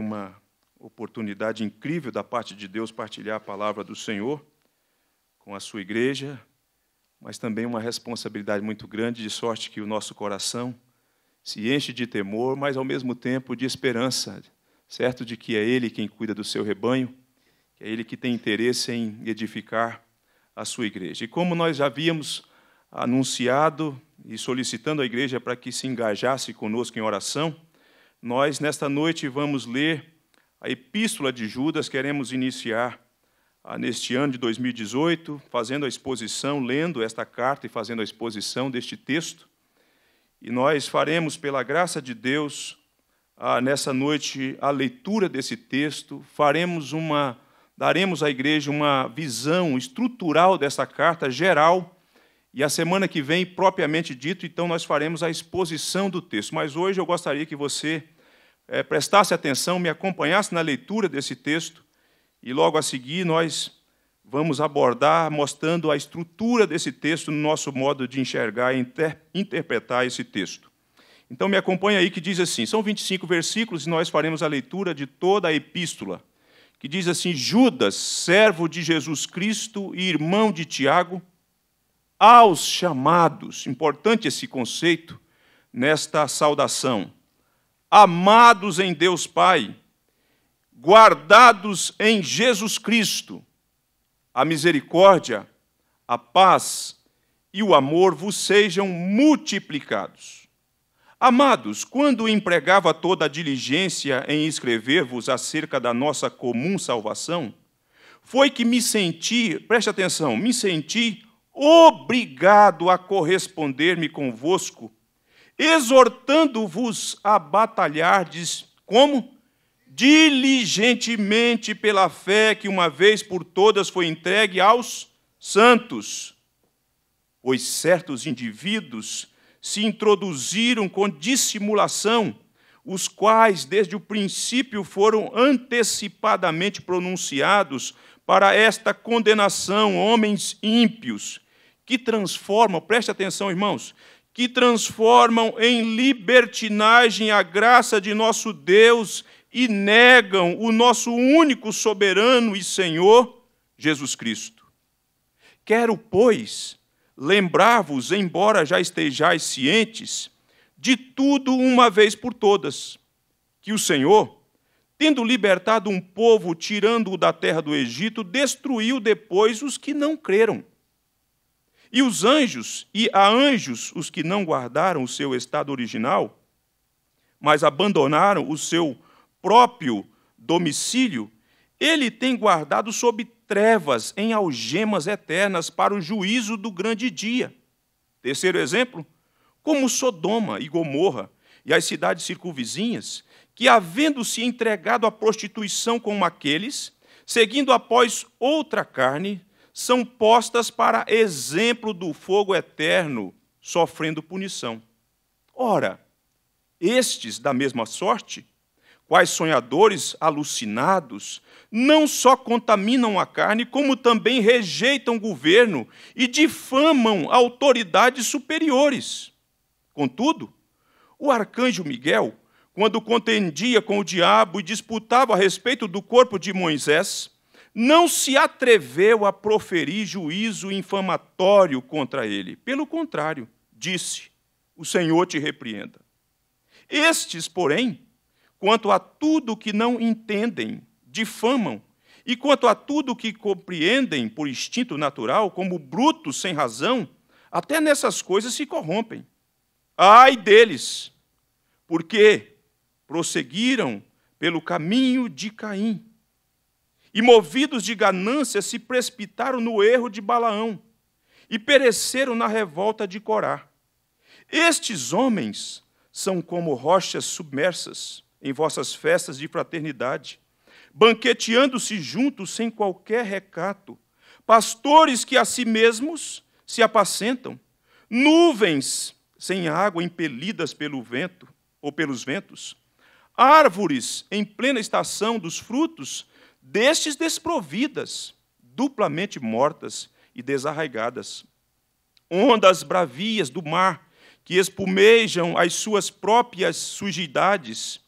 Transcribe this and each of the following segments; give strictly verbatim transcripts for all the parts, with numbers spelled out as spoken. uma oportunidade incrível da parte de Deus partilhar a palavra do Senhor com a sua igreja, mas também uma responsabilidade muito grande, de sorte que o nosso coração se enche de temor, mas ao mesmo tempo de esperança, certo de que é Ele quem cuida do seu rebanho, que é Ele que tem interesse em edificar a sua igreja. E como nós já havíamos anunciado e solicitando à igreja para que se engajasse conosco em oração, nós, nesta noite, vamos ler a Epístola de Judas. Queremos iniciar ah, neste ano de dois mil e dezoito, fazendo a exposição, lendo esta carta e fazendo a exposição deste texto. E nós faremos, pela graça de Deus, ah, nessa noite, a leitura desse texto, faremos uma, daremos à igreja uma visão estrutural dessa carta, geral, e a semana que vem, propriamente dito, então nós faremos a exposição do texto. Mas hoje eu gostaria que você é, prestasse atenção, me acompanhasse na leitura desse texto, e logo a seguir nós vamos abordar, mostrando a estrutura desse texto no nosso modo de enxergar e inter- interpretar esse texto. Então me acompanha aí, que diz assim, são vinte e cinco versículos, e nós faremos a leitura de toda a epístola, que diz assim: Judas, servo de Jesus Cristo e irmão de Tiago, aos chamados, importante esse conceito nesta saudação, amados em Deus Pai, guardados em Jesus Cristo, a misericórdia, a paz e o amor vos sejam multiplicados. Amados, quando empregava toda a diligência em escrever-vos acerca da nossa comum salvação, foi que me senti, preste atenção, me senti obrigado a corresponder-me convosco, exortando-vos a batalhardes, como? Diligentemente pela fé que uma vez por todas foi entregue aos santos. Pois certos indivíduos se introduziram com dissimulação, os quais desde o princípio foram antecipadamente pronunciados para esta condenação, homens ímpios, que transformam, preste atenção, irmãos, que transformam em libertinagem a graça de nosso Deus e negam o nosso único soberano e Senhor, Jesus Cristo. Quero, pois, lembrar-vos, embora já estejais cientes, de tudo uma vez por todas, que o Senhor, tendo libertado um povo, tirando-o da terra do Egito, destruiu depois os que não creram. E os anjos, e a anjos, os que não guardaram o seu estado original, mas abandonaram o seu próprio domicílio, ele tem guardado sob trevas em algemas eternas para o juízo do grande dia. Terceiro exemplo, como Sodoma e Gomorra e as cidades circunvizinhas, que, havendo-se entregado à prostituição com aqueles, seguindo após outra carne, são postas para exemplo do fogo eterno, sofrendo punição. Ora, estes, da mesma sorte, quais sonhadores alucinados, não só contaminam a carne, como também rejeitam governo e difamam autoridades superiores. Contudo, o arcanjo Miguel, quando contendia com o diabo e disputava a respeito do corpo de Moisés, não se atreveu a proferir juízo infamatório contra ele. Pelo contrário, disse: o Senhor te repreenda. Estes, porém, quanto a tudo que não entendem, difamam, e quanto a tudo que compreendem por instinto natural, como brutos sem razão, até nessas coisas se corrompem. Ai deles, porque prosseguiram pelo caminho de Caim, e movidos de ganância se precipitaram no erro de Balaão, e pereceram na revolta de Corá. Estes homens são como rochas submersas em vossas festas de fraternidade, banqueteando-se juntos sem qualquer recato, pastores que a si mesmos se apacentam, nuvens sem água impelidas pelo vento ou pelos ventos, árvores em plena estação dos frutos, destes desprovidas, duplamente mortas e desarraigadas. Ondas bravias do mar que espumejam as suas próprias sujidades,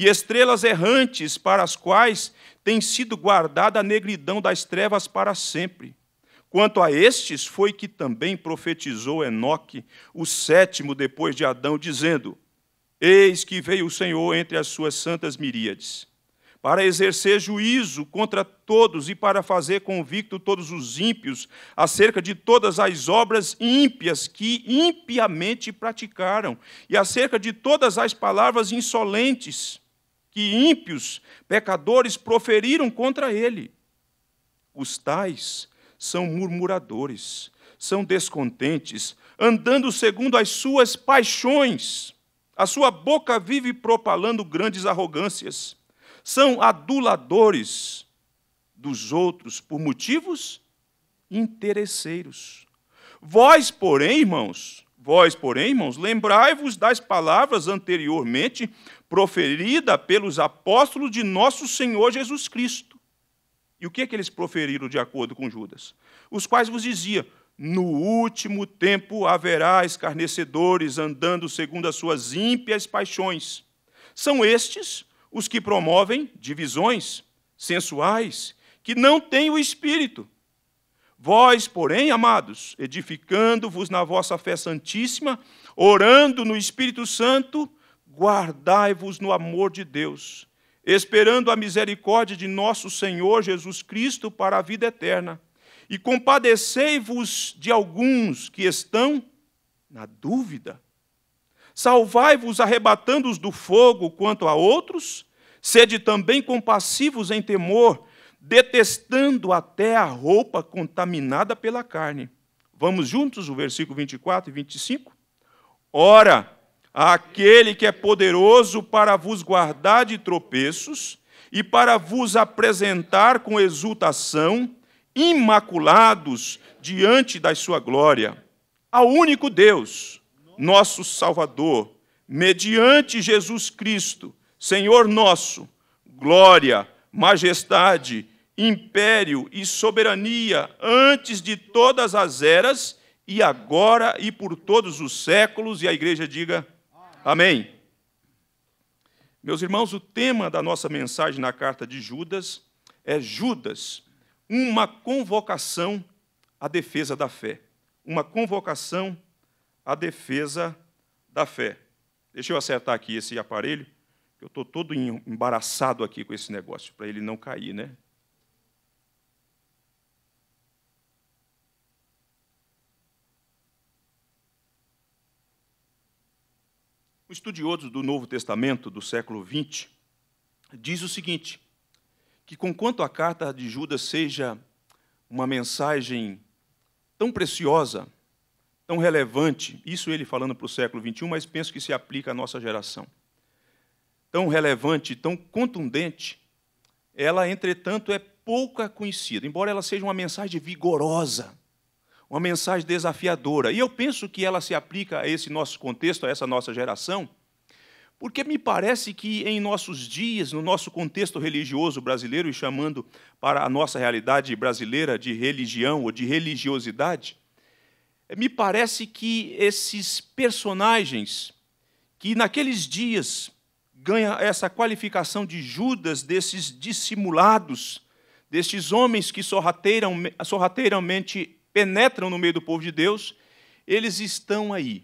e estrelas errantes para as quais tem sido guardada a negridão das trevas para sempre. Quanto a estes, foi que também profetizou Enoque, o sétimo depois de Adão, dizendo: Eis que veio o Senhor entre as suas santas miríades, para exercer juízo contra todos e para fazer convicto todos os ímpios acerca de todas as obras ímpias que impiamente praticaram e acerca de todas as palavras insolentes que ímpios, pecadores, proferiram contra ele. Os tais são murmuradores, são descontentes, andando segundo as suas paixões. A sua boca vive propalando grandes arrogâncias. São aduladores dos outros por motivos interesseiros. Vós, porém, irmãos, vós, porém, irmãos, lembrai-vos das palavras anteriormente proferidas pelos apóstolos de nosso Senhor Jesus Cristo. E o que é que eles proferiram de acordo com Judas? Os quais vos dizia: no último tempo haverá escarnecedores andando segundo as suas ímpias paixões. São estes os que promovem divisões sensuais, que não têm o Espírito. Vós, porém, amados, edificando-vos na vossa fé santíssima, orando no Espírito Santo, guardai-vos no amor de Deus, esperando a misericórdia de nosso Senhor Jesus Cristo para a vida eterna. E compadecei-vos de alguns que estão na dúvida. Salvai-vos arrebatando-os do fogo quanto a outros, sede também compassivos em temor, detestando até a roupa contaminada pela carne. Vamos juntos, o versículo vinte e quatro e vinte e cinco? Ora, aquele que é poderoso para vos guardar de tropeços e para vos apresentar com exultação, imaculados diante da sua glória, ao único Deus, nosso Salvador, mediante Jesus Cristo, Senhor nosso, glória, majestade, império e soberania, antes de todas as eras, e agora e por todos os séculos. E a igreja diga amém. Meus irmãos, o tema da nossa mensagem na carta de Judas é Judas, uma convocação à defesa da fé. Uma convocação a defesa da fé. Deixa eu acertar aqui esse aparelho, que eu estou todo embaraçado aqui com esse negócio, para ele não cair, né? O estudioso do Novo Testamento do século vinte diz o seguinte, que conquanto a carta de Judas seja uma mensagem tão preciosa, tão relevante, isso ele falando para o século vinte e um, mas penso que se aplica à nossa geração, tão relevante, tão contundente, ela, entretanto, é pouco conhecida, embora ela seja uma mensagem vigorosa, uma mensagem desafiadora. E eu penso que ela se aplica a esse nosso contexto, a essa nossa geração, porque me parece que em nossos dias, no nosso contexto religioso brasileiro, e chamando para a nossa realidade brasileira de religião ou de religiosidade, me parece que esses personagens, que naqueles dias ganham essa qualificação de Judas, desses dissimulados, destes homens que sorrateiramente penetram no meio do povo de Deus, eles estão aí.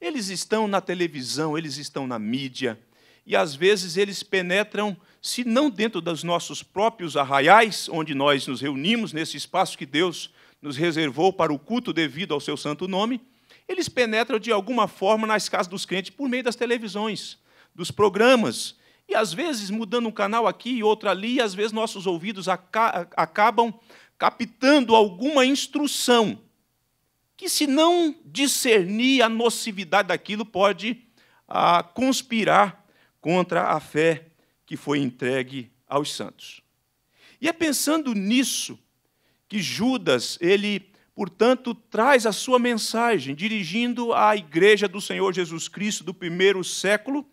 Eles estão na televisão, eles estão na mídia, e às vezes eles penetram, se não dentro dos nossos próprios arraiais, onde nós nos reunimos, nesse espaço que Deus nos reservou para o culto devido ao seu santo nome, eles penetram de alguma forma nas casas dos crentes por meio das televisões, dos programas, e às vezes mudando um canal aqui e outro ali, e às vezes nossos ouvidos aca- acabam captando alguma instrução que, se não discernir a nocividade daquilo, pode a, conspirar contra a fé que foi entregue aos santos. E é pensando nisso que Judas, ele, portanto, traz a sua mensagem, dirigindo à igreja do Senhor Jesus Cristo do primeiro século,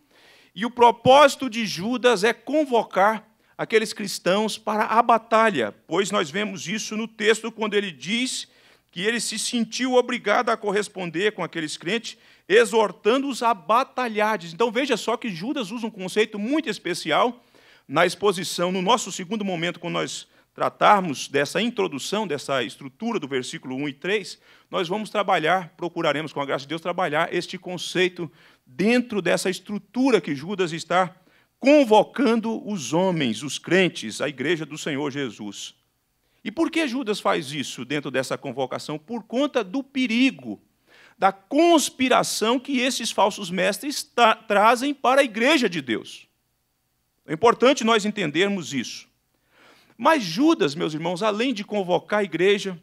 e o propósito de Judas é convocar aqueles cristãos para a batalha, pois nós vemos isso no texto, quando ele diz que ele se sentiu obrigado a corresponder com aqueles crentes, exortando-os a batalhardes. Então, veja só que Judas usa um conceito muito especial na exposição, no nosso segundo momento, quando nós tratarmos dessa introdução, dessa estrutura do versículo um e três, nós vamos trabalhar, procuraremos, com a graça de Deus, trabalhar este conceito dentro dessa estrutura que Judas está convocando os homens, os crentes, a igreja do Senhor Jesus. E por que Judas faz isso dentro dessa convocação? Por conta do perigo, da conspiração que esses falsos mestres tra- trazem para a igreja de Deus. É importante nós entendermos isso. Mas Judas, meus irmãos, além de convocar a igreja,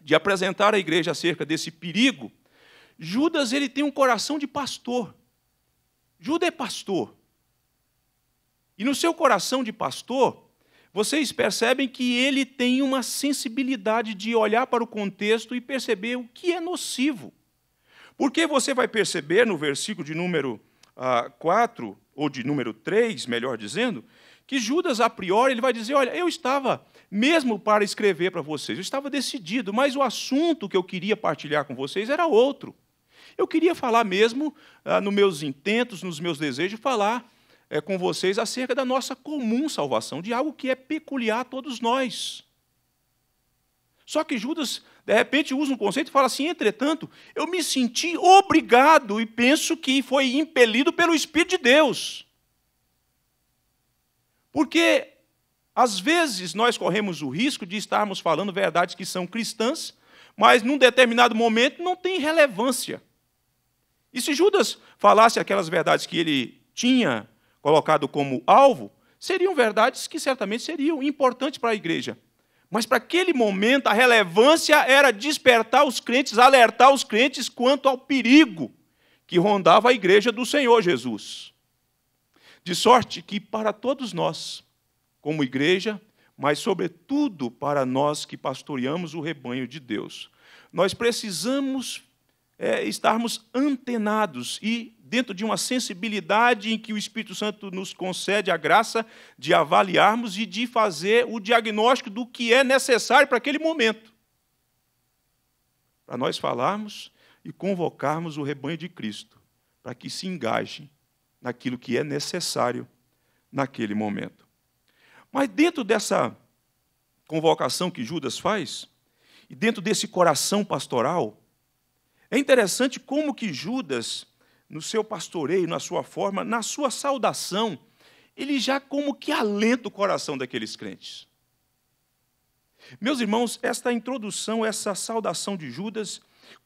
de apresentar a igreja acerca desse perigo, Judas ele tem um coração de pastor. Judas é pastor. E no seu coração de pastor, vocês percebem que ele tem uma sensibilidade de olhar para o contexto e perceber o que é nocivo. Porque você vai perceber no versículo de número ah, quatro, ou de número três, melhor dizendo, que Judas, a priori, ele vai dizer, olha, eu estava, mesmo para escrever para vocês, eu estava decidido, mas o assunto que eu queria partilhar com vocês era outro. Eu queria falar mesmo, ah, nos meus intentos, nos meus desejos, falar é, com vocês acerca da nossa comum salvação, de algo que é peculiar a todos nós. Só que Judas, de repente, usa um conceito e fala assim, entretanto, eu me senti obrigado e penso que foi impelido pelo Espírito de Deus. Porque, às vezes, nós corremos o risco de estarmos falando verdades que são cristãs, mas, num determinado momento, não tem relevância. E se Judas falasse aquelas verdades que ele tinha colocado como alvo, seriam verdades que, certamente, seriam importantes para a igreja. Mas, para aquele momento, a relevância era despertar os crentes, alertar os crentes quanto ao perigo que rondava a igreja do Senhor Jesus. De sorte que para todos nós, como igreja, mas sobretudo para nós que pastoreamos o rebanho de Deus, nós precisamos é, estarmos antenados e dentro de uma sensibilidade em que o Espírito Santo nos concede a graça de avaliarmos e de fazer o diagnóstico do que é necessário para aquele momento. Para nós falarmos e convocarmos o rebanho de Cristo, para que se engajem naquilo que é necessário naquele momento. Mas dentro dessa convocação que Judas faz, e dentro desse coração pastoral, é interessante como que Judas, no seu pastoreio, na sua forma, na sua saudação, ele já como que alenta o coração daqueles crentes. Meus irmãos, esta introdução, essa saudação de Judas,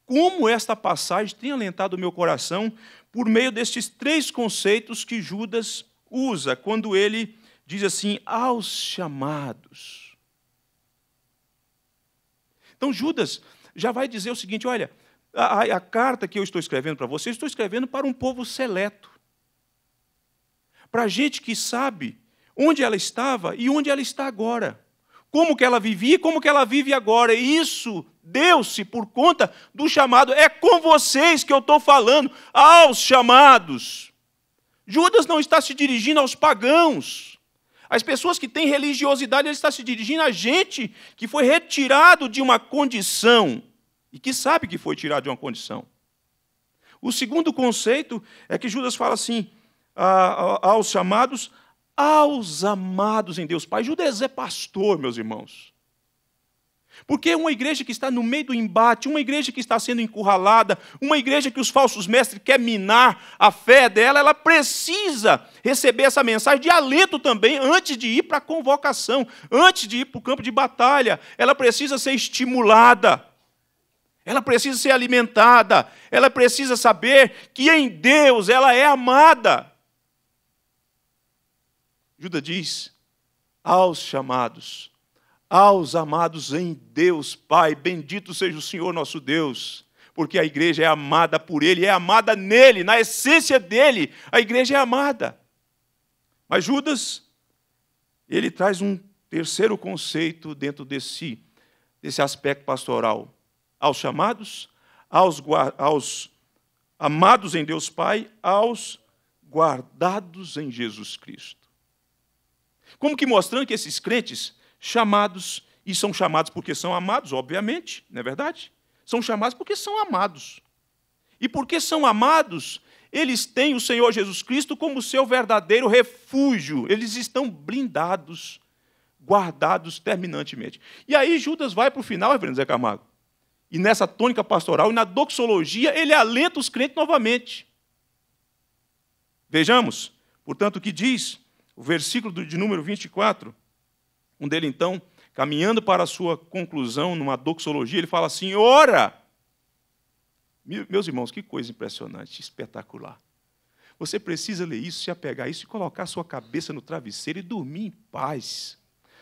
como esta passagem tem alentado o meu coração por meio destes três conceitos que Judas usa, quando ele diz assim, aos chamados. Então, Judas já vai dizer o seguinte, olha, a, a carta que eu estou escrevendo para vocês, estou escrevendo para um povo seleto, para gente que sabe onde ela estava e onde ela está agora. Como que ela vivia e como que ela vive agora. E isso deu-se por conta do chamado. É com vocês que eu estou falando, aos chamados. Judas não está se dirigindo aos pagãos. As pessoas que têm religiosidade, ele está se dirigindo a gente que foi retirado de uma condição e que sabe que foi tirado de uma condição. O segundo conceito é que Judas fala assim, aos chamados, aos amados em Deus Pai. Judas é pastor, meus irmãos. Porque uma igreja que está no meio do embate, uma igreja que está sendo encurralada, uma igreja que os falsos mestres querem minar a fé dela, ela precisa receber essa mensagem de alento também antes de ir para a convocação, antes de ir para o campo de batalha. Ela precisa ser estimulada. Ela precisa ser alimentada. Ela precisa saber que em Deus ela é amada. Judas diz, aos chamados, aos amados em Deus, Pai, bendito seja o Senhor nosso Deus, porque a igreja é amada por Ele, é amada nele, na essência dele, a igreja é amada. Mas Judas, ele traz um terceiro conceito dentro desse, desse aspecto pastoral. Aos chamados, aos, aos amados em Deus, Pai, aos guardados em Jesus Cristo. Como que mostrando que esses crentes, chamados, e são chamados porque são amados, obviamente, não é verdade? São chamados porque são amados. E porque são amados, eles têm o Senhor Jesus Cristo como seu verdadeiro refúgio. Eles estão blindados, guardados terminantemente. E aí Judas vai para o final, reverendo Zé Camargo. E nessa tônica pastoral e na doxologia, ele alenta os crentes novamente. Vejamos, portanto, o que diz o versículo de número vinte e quatro, um dele, então, caminhando para a sua conclusão, numa doxologia, ele fala assim: ora! Meus irmãos, que coisa impressionante, espetacular. Você precisa ler isso, se apegar a isso e colocar sua cabeça no travesseiro e dormir em paz,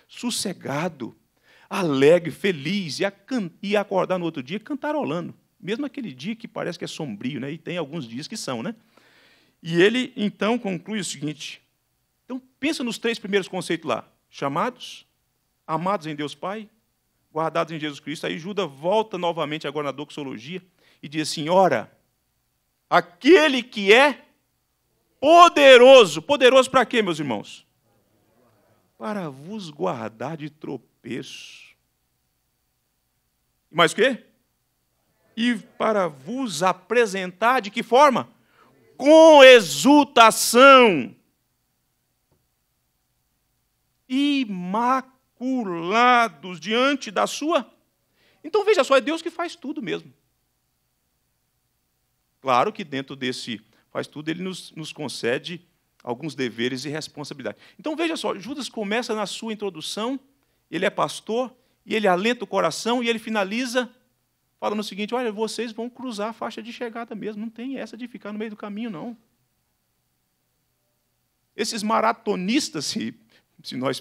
sossegado, alegre, feliz, e, a can... e acordar no outro dia cantarolando, mesmo aquele dia que parece que é sombrio, né? E tem alguns dias que são, né? E ele, então, conclui o seguinte. Então, pensa nos três primeiros conceitos lá. Chamados, amados em Deus Pai, guardados em Jesus Cristo. Aí Judas volta novamente agora na doxologia e diz assim: ora, aquele que é poderoso. Poderoso para quê, meus irmãos? Para vos guardar de tropeço. E mais o quê? E para vos apresentar de que forma? Com exultação imaculados diante da sua. Então, veja só, é Deus que faz tudo mesmo. Claro que dentro desse faz tudo, ele nos, nos concede alguns deveres e responsabilidades. Então, veja só, Judas começa na sua introdução, ele é pastor, e ele alenta o coração, e ele finaliza falando o seguinte: olha, vocês vão cruzar a faixa de chegada mesmo, não tem essa de ficar no meio do caminho, não. Esses maratonistas, se, se, nós,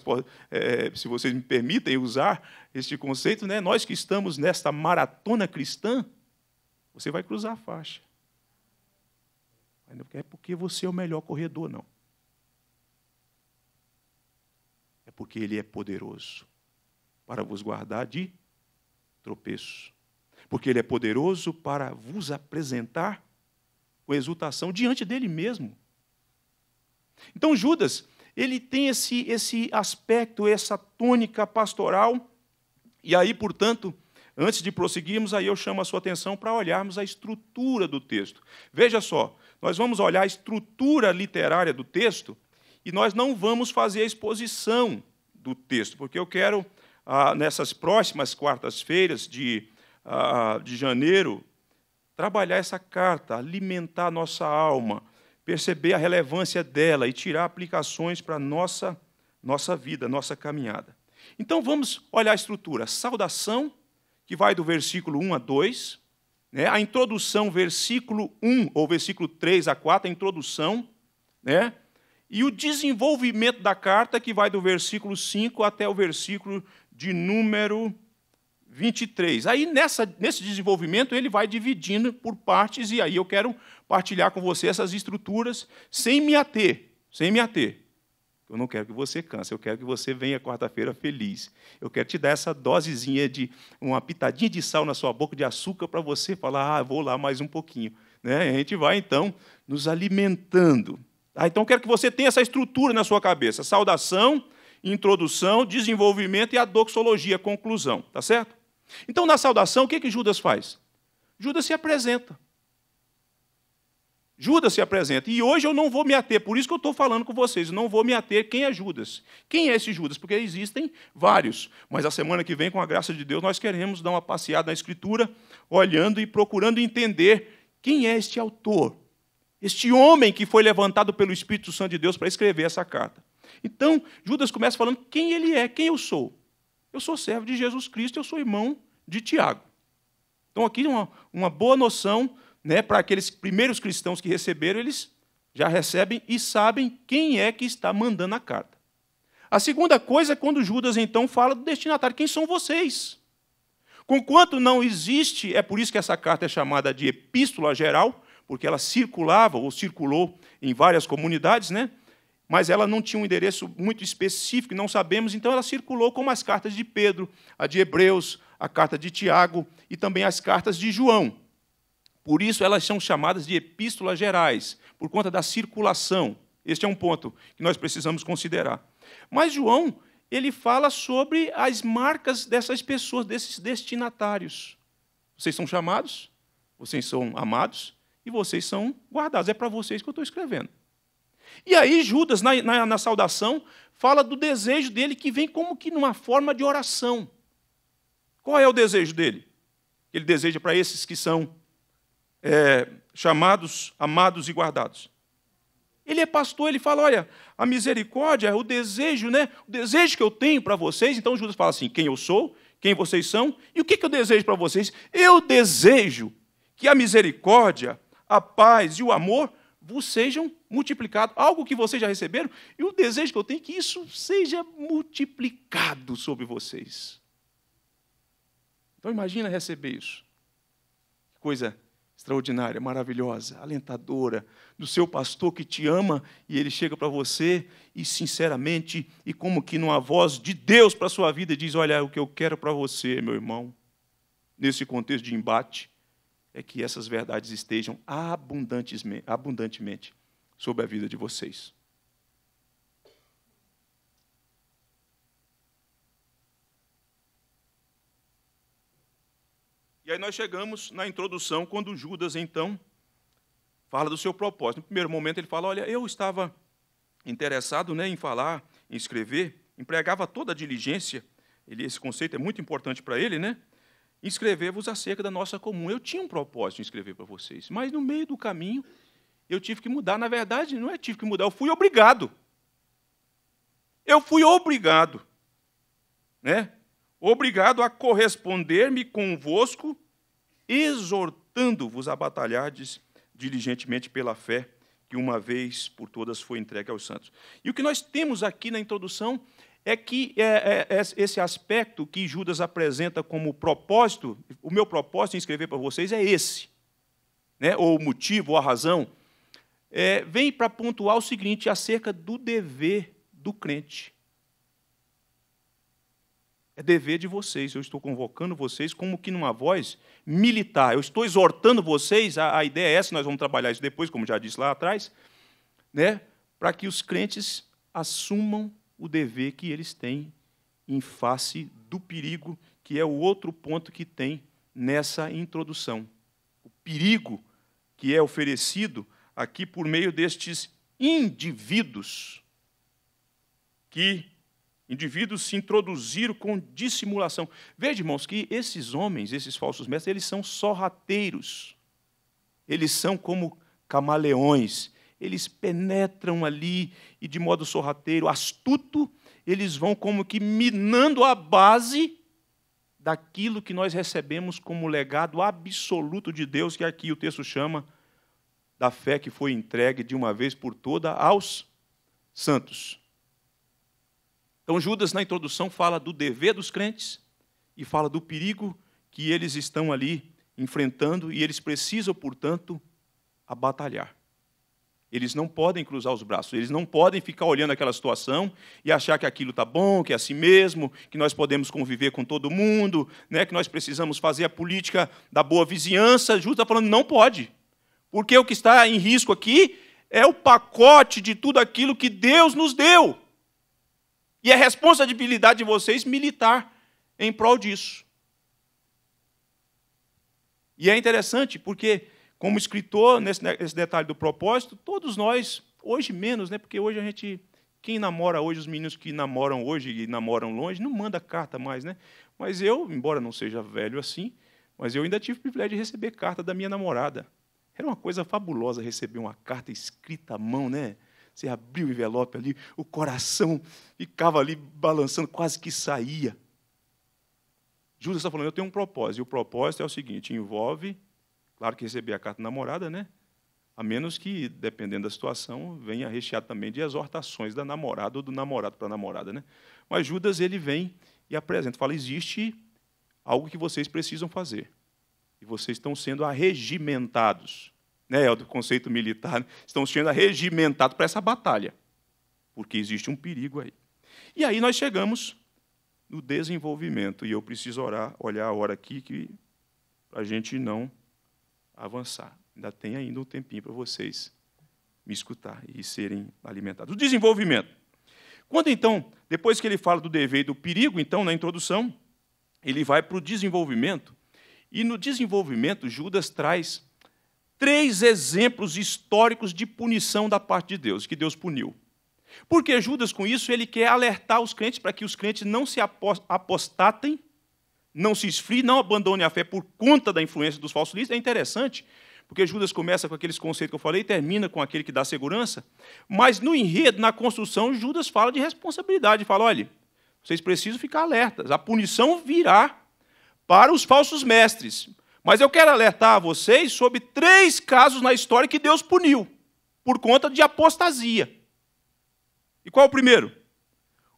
é, se vocês me permitem usar este conceito, né, nós que estamos nesta maratona cristã, você vai cruzar a faixa. Mas não é porque você é o melhor corredor, não. É porque ele é poderoso para vos guardar de tropeço. Porque ele é poderoso para vos apresentar com exultação diante dele mesmo. Então, Judas, ele tem esse, esse aspecto, essa tônica pastoral. E aí, portanto, antes de prosseguirmos, aí eu chamo a sua atenção para olharmos a estrutura do texto. Veja só, nós vamos olhar a estrutura literária do texto e nós não vamos fazer a exposição do texto, porque eu quero, ah, nessas próximas quartas-feiras de... de janeiro, trabalhar essa carta, alimentar a nossa alma, perceber a relevância dela e tirar aplicações para a nossa, nossa vida, nossa caminhada. Então, vamos olhar a estrutura. Saudação, que vai do versículo um a dois, né? A introdução, versículo um, ou versículo três a quatro, a introdução, né? E o desenvolvimento da carta, que vai do versículo cinco até o versículo de número vinte e três. Aí, nessa, nesse desenvolvimento, ele vai dividindo por partes, e aí eu quero partilhar com você essas estruturas sem me ater, sem me ater. Eu não quero que você canse, eu quero que você venha quarta-feira feliz. Eu quero te dar essa dosezinha de uma pitadinha de sal na sua boca, de açúcar, para você falar: ah, vou lá mais um pouquinho. Né? A gente vai, então, nos alimentando. Ah, então, eu quero que você tenha essa estrutura na sua cabeça. Saudação, introdução, desenvolvimento e a doxologia, conclusão. Tá certo? Então, na saudação, o que, é que Judas faz? Judas se apresenta. Judas se apresenta. E hoje eu não vou me ater, por isso que eu estou falando com vocês, eu não vou me ater quem é Judas. Quem é esse Judas? Porque existem vários. Mas a semana que vem, com a graça de Deus, nós queremos dar uma passeada na Escritura, olhando e procurando entender quem é este autor, este homem que foi levantado pelo Espírito Santo de Deus para escrever essa carta. Então, Judas começa falando quem ele é, quem eu sou. Eu sou servo de Jesus Cristo, eu sou irmão de Tiago. Então, aqui uma, uma boa noção, né, para aqueles primeiros cristãos que receberam, eles já recebem e sabem quem é que está mandando a carta. A segunda coisa é quando Judas, então, fala do destinatário. Quem são vocês? Conquanto não existe, é por isso que essa carta é chamada de epístola geral, porque ela circulava ou circulou em várias comunidades, né? Mas ela não tinha um endereço muito específico, não sabemos, então ela circulou como as cartas de Pedro, a de Hebreus, a carta de Tiago e também as cartas de João. Por isso elas são chamadas de epístolas gerais, por conta da circulação. Este é um ponto que nós precisamos considerar. Mas João, ele fala sobre as marcas dessas pessoas, desses destinatários. Vocês são chamados, vocês são amados, e vocês são guardados. É para vocês que eu estou escrevendo. E aí Judas, na, na, na saudação, fala do desejo dele que vem como que numa forma de oração. Qual é o desejo dele? Ele deseja para esses que são é, chamados, amados e guardados. Ele é pastor, ele fala, olha, a misericórdia, o desejo, né? O desejo que eu tenho para vocês. Então Judas fala assim, quem eu sou, quem vocês são, e o que eu desejo para vocês? Eu desejo que a misericórdia, a paz e o amor vos sejam multiplicados, algo que vocês já receberam, e o desejo que eu tenho é que isso seja multiplicado sobre vocês. Então, imagina receber isso. Que coisa extraordinária, maravilhosa, alentadora, do seu pastor que te ama, e ele chega para você e, sinceramente, e como que numa voz de Deus para a sua vida, diz, olha, o que eu quero para você, meu irmão, nesse contexto de embate, é que essas verdades estejam abundantemente sobre a vida de vocês. E aí nós chegamos na introdução, quando Judas, então, fala do seu propósito. No primeiro momento ele fala, olha, eu estava interessado, né, em falar, em escrever, empregava toda a diligência, ele, esse conceito é muito importante para ele, né? Inscrever-vos acerca da nossa comum. Eu tinha um propósito de escrever para vocês, mas no meio do caminho eu tive que mudar. Na verdade, não é tive que mudar, eu fui obrigado. Eu fui obrigado, né? Obrigado a corresponder-me convosco, exortando-vos a batalhardes diligentemente pela fé, que uma vez por todas foi entregue aos santos. E o que nós temos aqui na introdução é que é, é, esse aspecto que Judas apresenta como propósito, o meu propósito em escrever para vocês é esse, né? Ou o motivo, ou a razão, é, vem para pontuar o seguinte, acerca do dever do crente. É dever de vocês, eu estou convocando vocês como que numa voz militar, eu estou exortando vocês, a, a ideia é essa, nós vamos trabalhar isso depois, como já disse lá atrás, né? Para que os crentes assumam o dever que eles têm em face do perigo, que é o outro ponto que tem nessa introdução. O perigo que é oferecido aqui por meio destes indivíduos, que indivíduos se introduziram com dissimulação. Veja, irmãos, que esses homens, esses falsos mestres, eles são sorrateiros. Eles são como camaleões. Eles penetram ali e, de modo sorrateiro, astuto, eles vão como que minando a base daquilo que nós recebemos como legado absoluto de Deus, que aqui o texto chama da fé que foi entregue de uma vez por toda aos santos. Então, Judas, na introdução, fala do dever dos crentes e fala do perigo que eles estão ali enfrentando e eles precisam, portanto, a batalhar. Eles não podem cruzar os braços, eles não podem ficar olhando aquela situação e achar que aquilo está bom, que é assim mesmo, que nós podemos conviver com todo mundo, né, que nós precisamos fazer a política da boa vizinhança. Judas está falando, não pode, porque o que está em risco aqui é o pacote de tudo aquilo que Deus nos deu. E é responsabilidade de vocês militar em prol disso. E é interessante porque, como escritor, nesse, nesse detalhe do propósito, todos nós, hoje menos, né? Porque hoje a gente, quem namora hoje, os meninos que namoram hoje e namoram longe, não manda carta mais, né? Mas eu, embora não seja velho assim, mas eu ainda tive o privilégio de receber carta da minha namorada. Era uma coisa fabulosa receber uma carta escrita à mão, né? Você abriu o envelope ali, o coração ficava ali balançando, quase que saía. Judas está falando, eu tenho um propósito, e o propósito é o seguinte, envolve... Claro que receber a carta namorada, né? A menos que, dependendo da situação, venha recheado também de exortações da namorada ou do namorado para a namorada, né? Mas Judas ele vem e apresenta, fala, existe algo que vocês precisam fazer. E vocês estão sendo arregimentados, né? É o conceito militar, né? Estão sendo arregimentados para essa batalha, porque existe um perigo aí. E aí nós chegamos no desenvolvimento, e eu preciso orar, olhar a hora aqui que a gente não avançar. Ainda tem ainda um tempinho para vocês me escutar e serem alimentados. O desenvolvimento. Quando, então, depois que ele fala do dever e do perigo, então, na introdução, ele vai para o desenvolvimento, e no desenvolvimento Judas traz três exemplos históricos de punição da parte de Deus, que Deus puniu. Porque Judas, com isso, ele quer alertar os crentes para que os crentes não se apostatem, não se esfriem, não abandonem a fé por conta da influência dos falsos líderes. É interessante, porque Judas começa com aqueles conceitos que eu falei e termina com aquele que dá segurança, mas no enredo, na construção, Judas fala de responsabilidade, fala, olha, vocês precisam ficar alertas, a punição virá para os falsos mestres. Mas eu quero alertar a vocês sobre três casos na história que Deus puniu por conta de apostasia. E qual é o primeiro?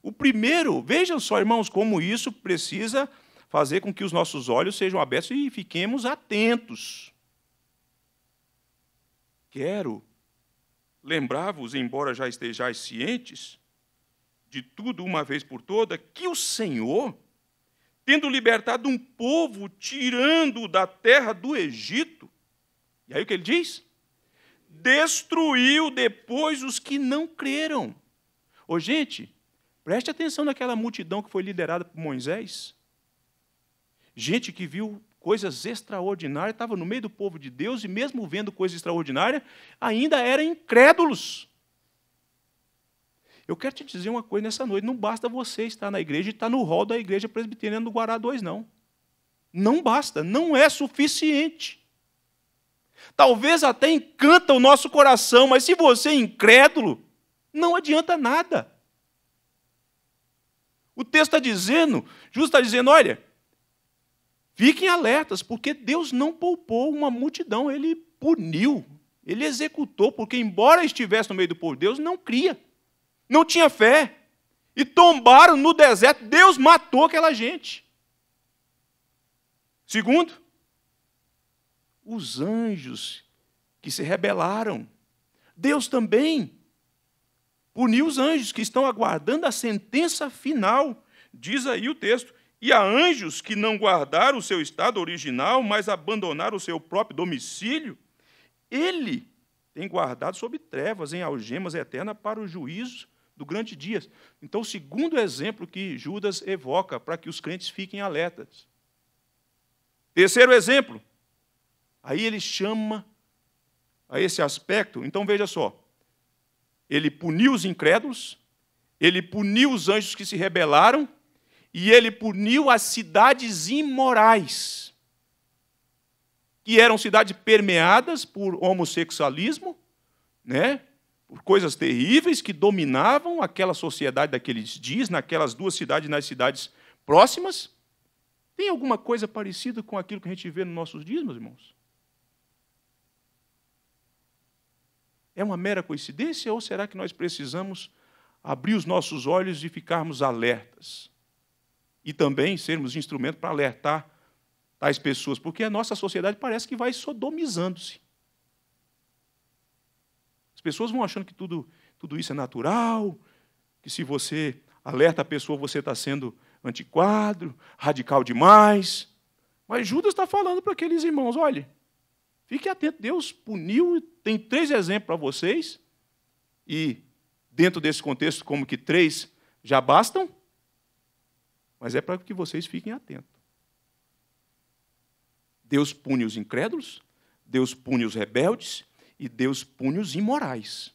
O primeiro, vejam só, irmãos, como isso precisa fazer com que os nossos olhos sejam abertos e fiquemos atentos. Quero lembrar-vos, embora já estejais cientes de tudo uma vez por toda, que o Senhor, tendo libertado um povo, tirando-o da terra do Egito, e aí o que ele diz? Destruiu depois os que não creram. Ô, gente, preste atenção naquela multidão que foi liderada por Moisés. Gente que viu coisas extraordinárias, estava no meio do povo de Deus, e mesmo vendo coisas extraordinárias, ainda eram incrédulos. Eu quero te dizer uma coisa nessa noite, não basta você estar na igreja e estar no hall da Igreja Presbiteriana do Guará dois, não. Não basta, não é suficiente. Talvez até encanta o nosso coração, mas se você é incrédulo, não adianta nada. O texto está dizendo, Jesus está dizendo, olha, fiquem alertas, porque Deus não poupou uma multidão, ele puniu, ele executou, porque embora estivesse no meio do povo de Deus, não cria. Não tinha fé, e tombaram no deserto, Deus matou aquela gente. Segundo, os anjos que se rebelaram, Deus também puniu os anjos que estão aguardando a sentença final, diz aí o texto, e há anjos que não guardaram o seu estado original, mas abandonaram o seu próprio domicílio, ele tem guardado sob trevas, em algemas eternas, para o juízo do grande dia. Então, o segundo exemplo que Judas evoca para que os crentes fiquem alertas. Terceiro exemplo, aí ele chama a esse aspecto, então veja só, ele puniu os incrédulos, ele puniu os anjos que se rebelaram e ele puniu as cidades imorais, que eram cidades permeadas por homossexualismo, né? Por coisas terríveis que dominavam aquela sociedade daqueles dias, naquelas duas cidades e nas cidades próximas. Tem alguma coisa parecida com aquilo que a gente vê nos nossos dias, meus irmãos? É uma mera coincidência ou será que nós precisamos abrir os nossos olhos e ficarmos alertas? E também sermos instrumento para alertar tais pessoas, porque a nossa sociedade parece que vai sodomizando-se. As pessoas vão achando que tudo, tudo isso é natural, que se você alerta a pessoa, você está sendo antiquado, radical demais. Mas Judas está falando para aqueles irmãos, olha, fique atento, Deus puniu, tem três exemplos para vocês, e dentro desse contexto, como que três já bastam, mas é para que vocês fiquem atentos. Deus pune os incrédulos, Deus pune os rebeldes e Deus pune os imorais.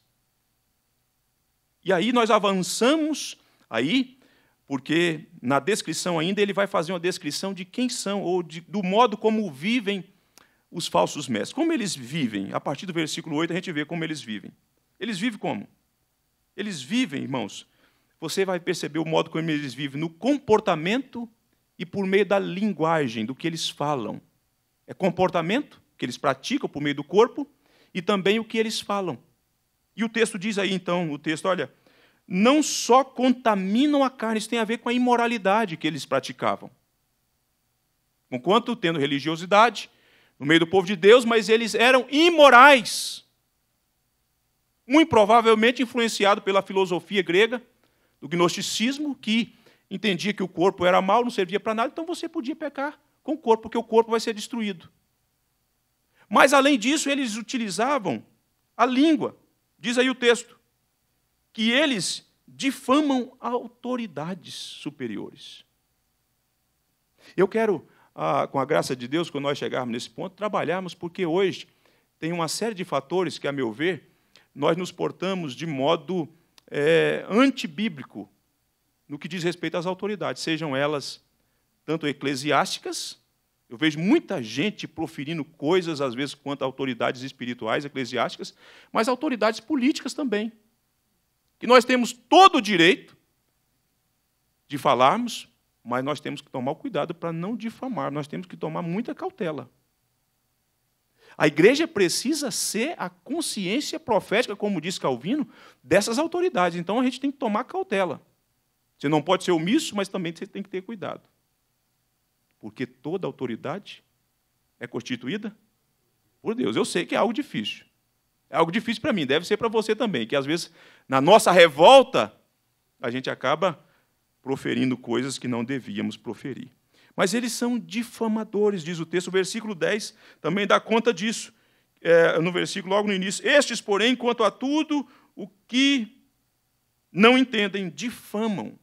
E aí nós avançamos, aí, porque na descrição ainda ele vai fazer uma descrição de quem são, ou de, do modo como vivem os falsos mestres. Como eles vivem? A partir do versículo oito a gente vê como eles vivem. Eles vivem como? Eles vivem, irmãos, você vai perceber o modo como eles vivem no comportamento e por meio da linguagem, do que eles falam. É comportamento que eles praticam por meio do corpo e também o que eles falam. E o texto diz aí, então, o texto, olha, não só contaminam a carne, isso tem a ver com a imoralidade que eles praticavam. Enquanto tendo religiosidade no meio do povo de Deus, mas eles eram imorais. Muito provavelmente influenciado pela filosofia grega, do gnosticismo, que entendia que o corpo era mau, não servia para nada, então você podia pecar com o corpo, porque o corpo vai ser destruído. Mas, além disso, eles utilizavam a língua. Diz aí o texto, que eles difamam autoridades superiores. Eu quero, com a graça de Deus, quando nós chegarmos nesse ponto, trabalharmos, porque hoje tem uma série de fatores que, a meu ver, nós nos portamos de modo é, antibíblico no que diz respeito às autoridades, sejam elas tanto eclesiásticas. Eu vejo muita gente proferindo coisas, às vezes, quanto a autoridades espirituais, eclesiásticas, mas autoridades políticas também, que nós temos todo o direito de falarmos, mas nós temos que tomar cuidado para não difamar, nós temos que tomar muita cautela. A igreja precisa ser a consciência profética, como diz Calvino, dessas autoridades. Então, a gente tem que tomar cautela. Você não pode ser omisso, mas também você tem que ter cuidado. Porque toda autoridade é constituída por Deus. Eu sei que é algo difícil. É algo difícil para mim, deve ser para você também, que, às vezes, na nossa revolta, a gente acaba proferindo coisas que não devíamos proferir. Mas eles são difamadores, diz o texto. O versículo dez também dá conta disso. É, no versículo, logo no início, estes, porém, quanto a tudo o que não entendem, difamam.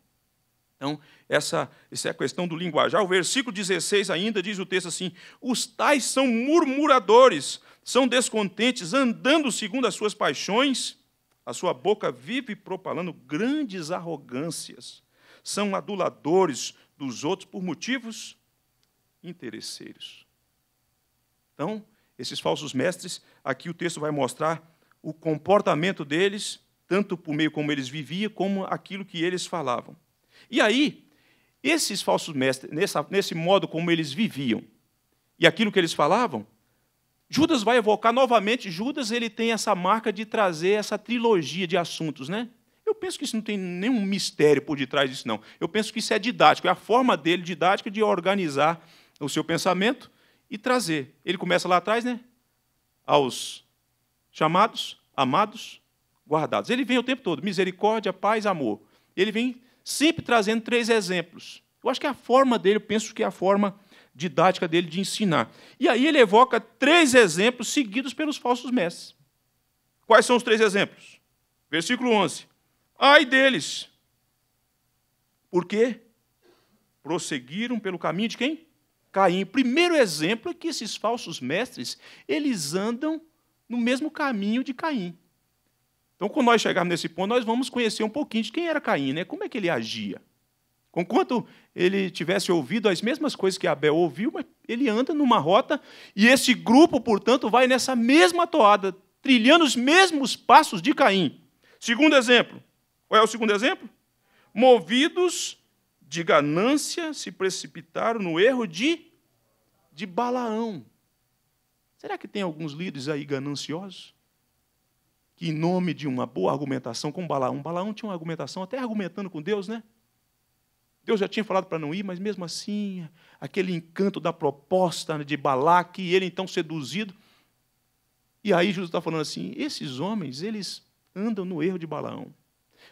Então, essa, essa é a questão do linguajar. O versículo dezesseis ainda diz o texto assim, os tais são murmuradores, são descontentes, andando segundo as suas paixões, a sua boca vive propalando grandes arrogâncias, são aduladores dos outros por motivos interesseiros. Então, esses falsos mestres, aqui o texto vai mostrar o comportamento deles, tanto por meio como eles viviam, como aquilo que eles falavam. E aí, esses falsos mestres, nessa, nesse modo como eles viviam e aquilo que eles falavam, Judas vai evocar novamente. Judas ele tem essa marca de trazer essa trilogia de assuntos, né? Eu penso que isso não tem nenhum mistério por detrás disso, não. Eu penso que isso é didático, é a forma dele, didática, de organizar o seu pensamento e trazer. Ele começa lá atrás, né? Aos chamados, amados, guardados. Ele vem o tempo todo, misericórdia, paz, amor. Ele vem sempre trazendo três exemplos. Eu acho que é a forma dele, eu penso que é a forma didática dele de ensinar. E aí ele evoca três exemplos seguidos pelos falsos mestres. Quais são os três exemplos? Versículo onze. Ai deles! Por quê? Prosseguiram pelo caminho de quem? Caim. Primeiro exemplo é que esses falsos mestres, eles andam no mesmo caminho de Caim. Então, quando nós chegarmos nesse ponto, nós vamos conhecer um pouquinho de quem era Caim, né? Como é que ele agia. Conquanto ele tivesse ouvido as mesmas coisas que Abel ouviu, mas ele anda numa rota, e esse grupo, portanto, vai nessa mesma toada, trilhando os mesmos passos de Caim. Segundo exemplo. Qual é o segundo exemplo? Movidos de ganância, se precipitaram no erro de, de Balaão. Será que tem alguns líderes aí gananciosos? Que, em nome de uma boa argumentação com Balaão, Balaão tinha uma argumentação, até argumentando com Deus, né? Deus já tinha falado para não ir, mas, mesmo assim, aquele encanto da proposta de Balaque, e ele, então, seduzido. E aí, Jesus está falando assim, esses homens, eles andam no erro de Balaão.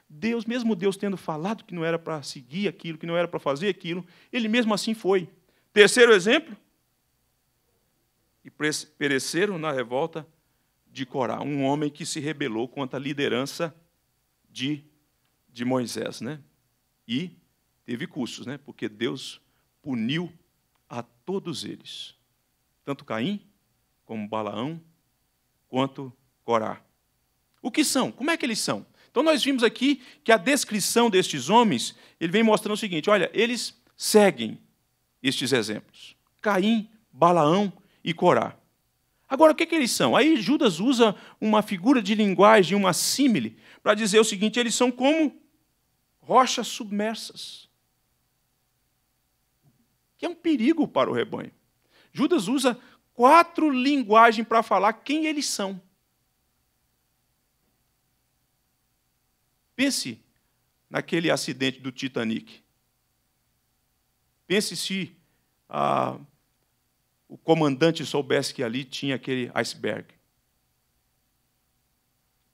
Deus, mesmo Deus tendo falado que não era para seguir aquilo, que não era para fazer aquilo, ele, mesmo assim, foi. Terceiro exemplo, e pereceram na revolta de Corá, um homem que se rebelou contra a liderança de, de Moisés, né? E teve custos, né? Porque Deus puniu a todos eles, tanto Caim, como Balaão, quanto Corá. O que são? Como é que eles são? Então, nós vimos aqui que a descrição destes homens, ele vem mostrando o seguinte, olha, eles seguem estes exemplos, Caim, Balaão e Corá. Agora, o que, é que eles são? Aí Judas usa uma figura de linguagem, uma símile, para dizer o seguinte, eles são como rochas submersas, que é um perigo para o rebanho. Judas usa quatro linguagens para falar quem eles são. Pense naquele acidente do Titanic. Pense se a... o comandante soubesse que ali tinha aquele iceberg.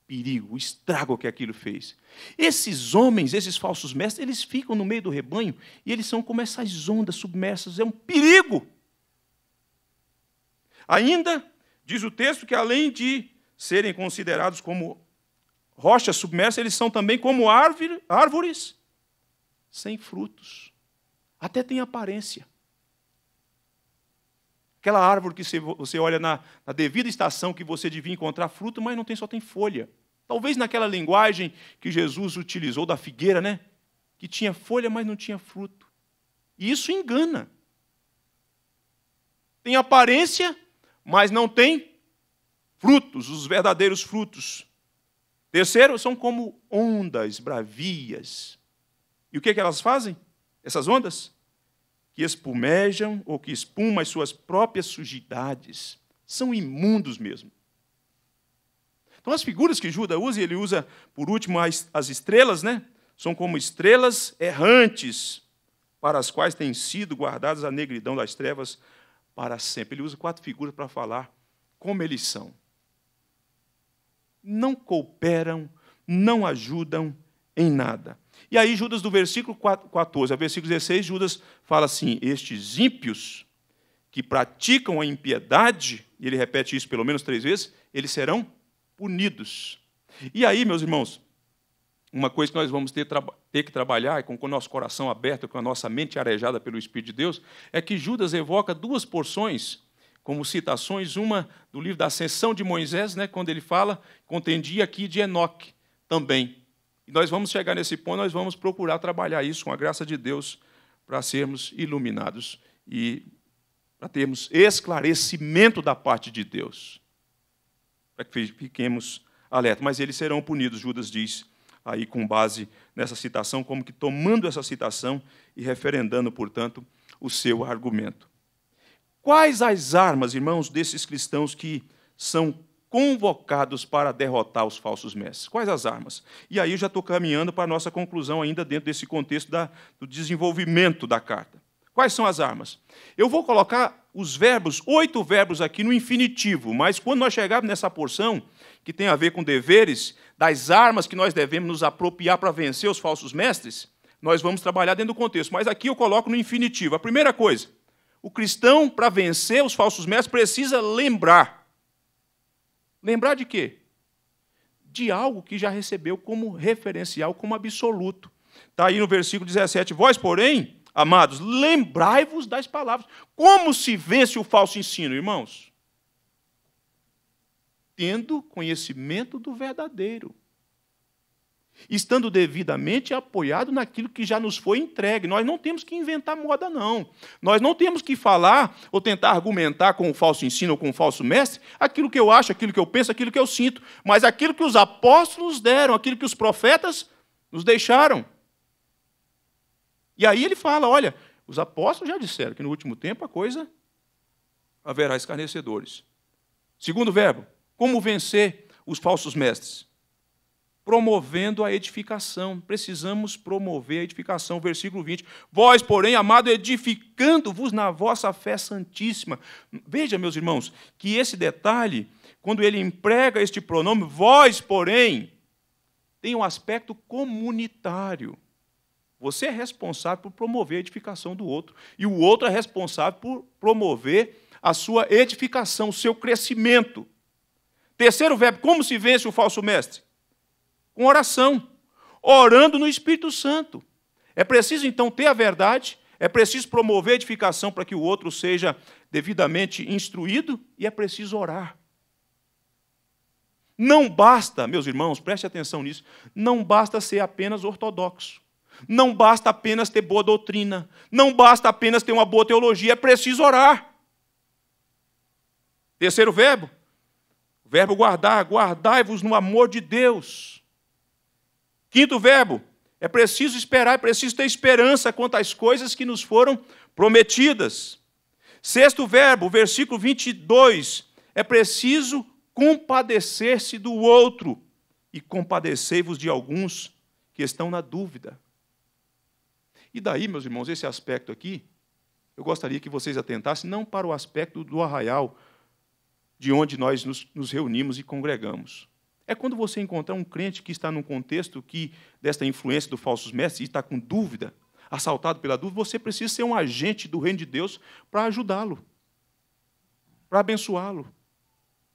Perigo, o estrago que aquilo fez. Esses homens, esses falsos mestres, eles ficam no meio do rebanho e eles são como essas ondas submersas. É um perigo. Ainda, diz o texto, que além de serem considerados como rochas submersas, eles são também como árvore, árvores sem frutos. Até tem aparência. Aquela árvore que você olha na, na devida estação que você devia encontrar fruto, mas não tem, só tem folha. Talvez naquela linguagem que Jesus utilizou da figueira, né? Que tinha folha, mas não tinha fruto. E isso engana. Tem aparência, mas não tem frutos, os verdadeiros frutos. Terceiro, são como ondas bravias. E o que é que elas fazem, essas ondas? Que espumejam ou que espumam as suas próprias sujidades. São imundos mesmo. Então, as figuras que Judas usa, e ele usa, por último, as, as estrelas, né? São como estrelas errantes, para as quais têm sido guardadas a negridão das trevas para sempre. Ele usa quatro figuras para falar como eles são. Não cooperam, não ajudam em nada. E aí, Judas, do versículo quatorze ao versículo dezesseis, Judas fala assim: estes ímpios que praticam a impiedade, e ele repete isso pelo menos três vezes, eles serão punidos. E aí, meus irmãos, uma coisa que nós vamos ter, ter que trabalhar, com o nosso coração aberto, com a nossa mente arejada pelo Espírito de Deus, é que Judas evoca duas porções como citações, uma do livro da Ascensão de Moisés, né, quando ele fala, contendia aqui de Enoque também. E nós vamos chegar nesse ponto, nós vamos procurar trabalhar isso com a graça de Deus para sermos iluminados e para termos esclarecimento da parte de Deus, para que fiquemos alerta. Mas eles serão punidos, Judas diz, aí com base nessa citação, como que tomando essa citação e referendando, portanto, o seu argumento. Quais as armas, irmãos, desses cristãos que são convocados para derrotar os falsos mestres? Quais as armas? E aí eu já estou caminhando para a nossa conclusão ainda dentro desse contexto da, do desenvolvimento da carta. Quais são as armas? Eu vou colocar os verbos, oito verbos aqui no infinitivo, mas quando nós chegarmos nessa porção, que tem a ver com deveres, das armas que nós devemos nos apropriar para vencer os falsos mestres, nós vamos trabalhar dentro do contexto, mas aqui eu coloco no infinitivo. A primeira coisa, o cristão, para vencer os falsos mestres, precisa lembrar. Lembrar de quê? De algo que já recebeu como referencial, como absoluto. Está aí no versículo dezessete. Vós, porém, amados, lembrai-vos das palavras. Como se vence o falso ensino, irmãos? Tendo conhecimento do verdadeiro. Estando devidamente apoiado naquilo que já nos foi entregue. Nós não temos que inventar moda, não. Nós não temos que falar ou tentar argumentar com o falso ensino ou com o falso mestre aquilo que eu acho, aquilo que eu penso, aquilo que eu sinto, mas aquilo que os apóstolos deram, aquilo que os profetas nos deixaram. E aí ele fala, olha, os apóstolos já disseram que no último tempo a coisa haverá escarnecedores. Segundo verbo, como vencer os falsos mestres? Promovendo a edificação. Precisamos promover a edificação. Versículo vinte. Vós, porém, amado, edificando-vos na vossa fé santíssima. Veja, meus irmãos, que esse detalhe, quando ele emprega este pronome, vós, porém, tem um aspecto comunitário. Você é responsável por promover a edificação do outro. E o outro é responsável por promover a sua edificação, o seu crescimento. Terceiro verbo, como se vence o falso mestre? Com oração, orando no Espírito Santo. É preciso, então, ter a verdade, é preciso promover a edificação para que o outro seja devidamente instruído e é preciso orar. Não basta, meus irmãos, preste atenção nisso, não basta ser apenas ortodoxo, não basta apenas ter boa doutrina, não basta apenas ter uma boa teologia, é preciso orar. Terceiro verbo, o verbo guardar, guardai-vos no amor de Deus. Quinto verbo, é preciso esperar, é preciso ter esperança quanto às coisas que nos foram prometidas. Sexto verbo, versículo vinte e dois, é preciso compadecer-se do outro e compadecei-vos de alguns que estão na dúvida. E daí, meus irmãos, esse aspecto aqui, eu gostaria que vocês atentassem não para o aspecto do arraial de onde nós nos, nos reunimos e congregamos. É quando você encontrar um crente que está num contexto que, desta influência dos falsos mestres, e está com dúvida, assaltado pela dúvida, você precisa ser um agente do reino de Deus para ajudá-lo, para abençoá-lo.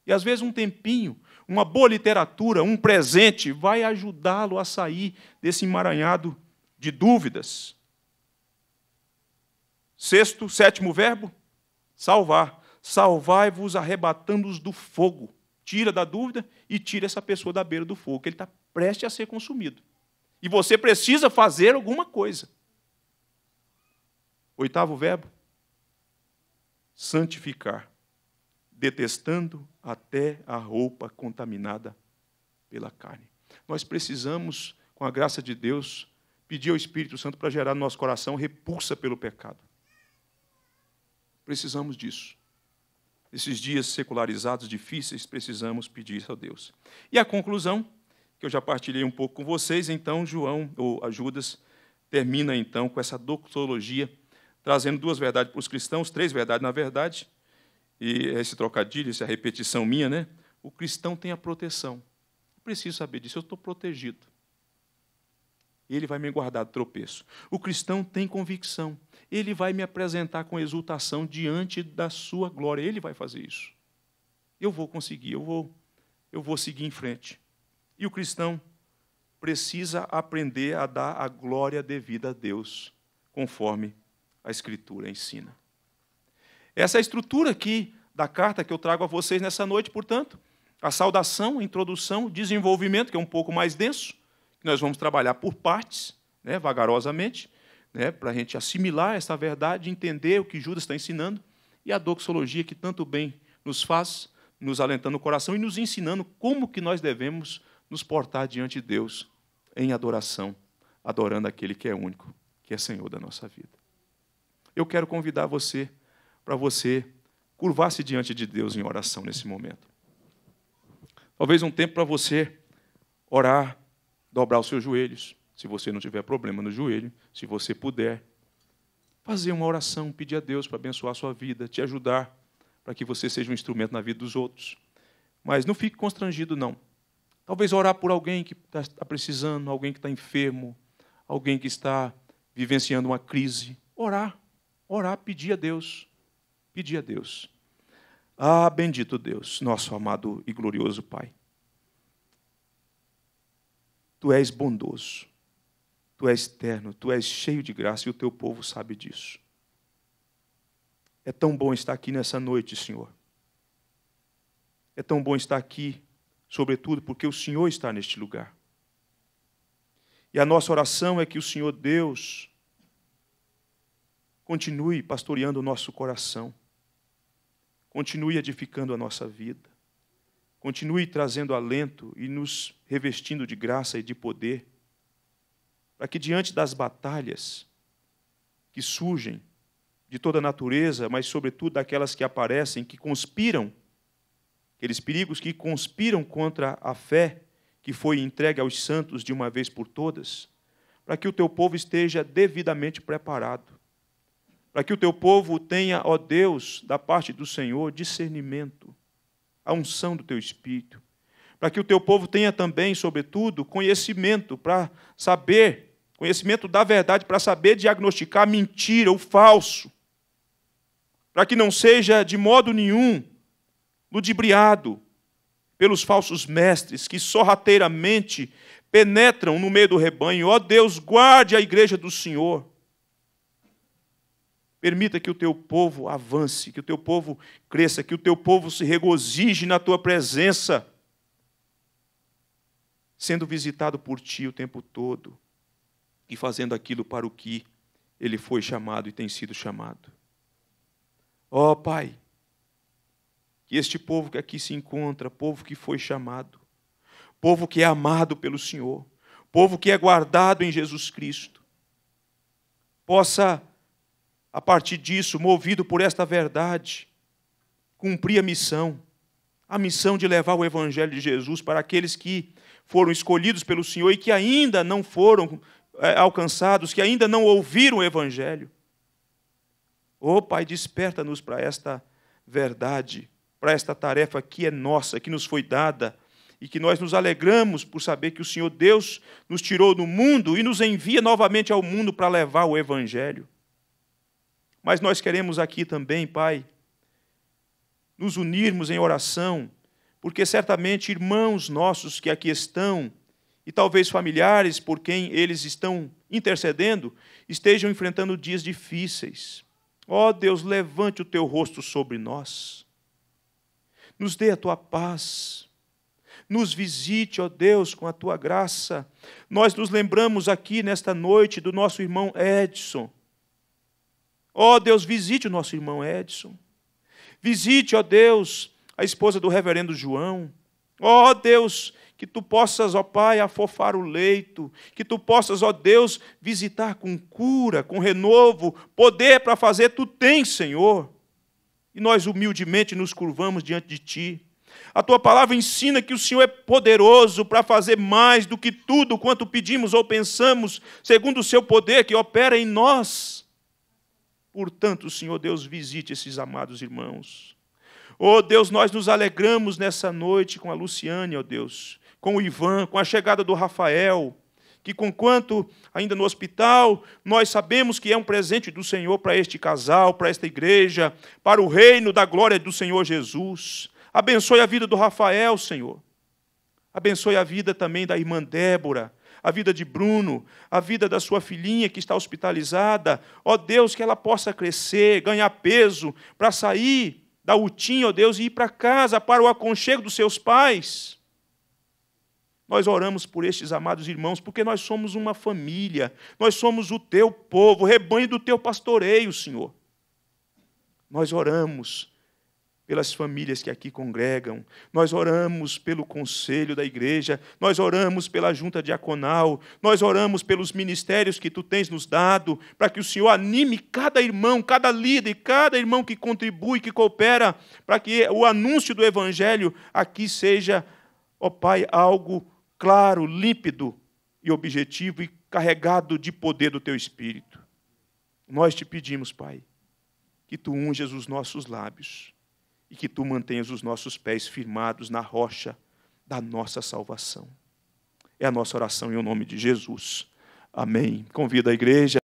E, às vezes, um tempinho, uma boa literatura, um presente, vai ajudá-lo a sair desse emaranhado de dúvidas. Sexto, sétimo verbo, salvar. salvai-vos arrebatando-os do fogo. Tira da dúvida e tira essa pessoa da beira do fogo, que ele está prestes a ser consumido. E você precisa fazer alguma coisa. Oitavo verbo, santificar, detestando até a roupa contaminada pela carne. Nós precisamos, com a graça de Deus, pedir ao Espírito Santo para gerar no nosso coração repulsa pelo pecado. Precisamos disso. Esses dias secularizados, difíceis, precisamos pedir isso a Deus. E a conclusão, que eu já partilhei um pouco com vocês, então João, ou Judas, termina então com essa doxologia, trazendo duas verdades para os cristãos, três verdades, na verdade, e esse trocadilho, essa repetição minha, né? O cristão tem a proteção. Eu preciso saber disso, eu estou protegido. Ele vai me guardar do tropeço. O cristão tem convicção. Ele vai me apresentar com exultação diante da sua glória. Ele vai fazer isso. Eu vou conseguir, eu vou, eu vou seguir em frente. E o cristão precisa aprender a dar a glória devida a Deus, conforme a Escritura ensina. Essa é a estrutura aqui da carta que eu trago a vocês nessa noite, portanto, a saudação, a introdução, o desenvolvimento, que é um pouco mais denso, nós vamos trabalhar por partes, né, vagarosamente, né, para a gente assimilar essa verdade, entender o que Judas está ensinando, e a doxologia que tanto bem nos faz, nos alentando o coração e nos ensinando como que nós devemos nos portar diante de Deus em adoração, adorando aquele que é único, que é Senhor da nossa vida. Eu quero convidar você para você curvar-se diante de Deus em oração nesse momento. Talvez um tempo para você orar, dobrar os seus joelhos, se você não tiver problema no joelho, se você puder, fazer uma oração, pedir a Deus para abençoar a sua vida, te ajudar, para que você seja um instrumento na vida dos outros. Mas não fique constrangido, não. Talvez orar por alguém que está precisando, alguém que está enfermo, alguém que está vivenciando uma crise. Orar, orar, pedir a Deus, pedir a Deus. Ah, bendito Deus, nosso amado e glorioso Pai. Tu és bondoso, tu és terno, tu és cheio de graça e o teu povo sabe disso. É tão bom estar aqui nessa noite, Senhor. É tão bom estar aqui, sobretudo porque o Senhor está neste lugar. E a nossa oração é que o Senhor Deus continue pastoreando o nosso coração, continue edificando a nossa vida. Continue trazendo alento e nos revestindo de graça e de poder, para que, diante das batalhas que surgem de toda a natureza, mas, sobretudo, daquelas que aparecem, que conspiram, aqueles perigos que conspiram contra a fé que foi entregue aos santos de uma vez por todas, para que o teu povo esteja devidamente preparado, para que o teu povo tenha, ó Deus, da parte do Senhor, discernimento, a unção do teu Espírito, para que o teu povo tenha também, sobretudo, conhecimento para saber, conhecimento da verdade, para saber diagnosticar a mentira, o falso, para que não seja de modo nenhum ludibriado pelos falsos mestres que sorrateiramente penetram no meio do rebanho. Ó Deus, guarde a igreja do Senhor. Permita que o teu povo avance, que o teu povo cresça, que o teu povo se regozije na tua presença, sendo visitado por ti o tempo todo e fazendo aquilo para o que ele foi chamado e tem sido chamado. Ó Pai, que este povo que aqui se encontra, povo que foi chamado, povo que é amado pelo Senhor, povo que é guardado em Jesus Cristo, possa, a partir disso, movido por esta verdade, cumprir a missão, a missão de levar o Evangelho de Jesus para aqueles que foram escolhidos pelo Senhor e que ainda não foram é, alcançados, que ainda não ouviram o Evangelho. Ó Pai, desperta-nos para esta verdade, para esta tarefa que é nossa, que nos foi dada, e que nós nos alegramos por saber que o Senhor Deus nos tirou do mundo e nos envia novamente ao mundo para levar o Evangelho. Mas nós queremos aqui também, Pai, nos unirmos em oração, porque certamente irmãos nossos que aqui estão, e talvez familiares por quem eles estão intercedendo, estejam enfrentando dias difíceis, Ó Deus, levante o teu rosto sobre nós. Nos dê a tua paz. Nos visite, ó Deus, com a tua graça. Nós nos lembramos aqui nesta noite do nosso irmão Edson. Ó Deus, visite o nosso irmão Edson. Visite, ó Deus, a esposa do reverendo João. Ó Deus, que tu possas, ó Pai, afofar o leito, que tu possas, ó Deus, visitar com cura, com renovo, poder para fazer tu tens, Senhor. E nós humildemente nos curvamos diante de ti. A tua palavra ensina que o Senhor é poderoso para fazer mais do que tudo quanto pedimos ou pensamos, segundo o seu poder que opera em nós. Portanto, Senhor Deus, visite esses amados irmãos. Ó Deus, nós nos alegramos nessa noite com a Luciane, ó Deus, com o Ivan, com a chegada do Rafael, que conquanto ainda no hospital, nós sabemos que é um presente do Senhor para este casal, para esta igreja, para o reino da glória do Senhor Jesus. Abençoe a vida do Rafael, Senhor. Abençoe a vida também da irmã Débora, a vida de Bruno, a vida da sua filhinha que está hospitalizada. Ó Deus, que ela possa crescer, ganhar peso, para sair da utinha, ó Deus, e ir para casa, para o aconchego dos seus pais. Nós oramos por estes amados irmãos, porque nós somos uma família, nós somos o teu povo, rebanho do teu pastoreio, Senhor. Nós oramos pelas famílias que aqui congregam, nós oramos pelo conselho da igreja, nós oramos pela junta diaconal, nós oramos pelos ministérios que tu tens nos dado, para que o Senhor anime cada irmão, cada líder, cada irmão que contribui, que coopera, para que o anúncio do evangelho aqui seja, ó Pai, algo claro, límpido e objetivo e carregado de poder do teu Espírito. Nós te pedimos, Pai, que tu unjas os nossos lábios, e que tu mantenhas os nossos pés firmados na rocha da nossa salvação. É a nossa oração em nome de Jesus. Amém. Convido a igreja.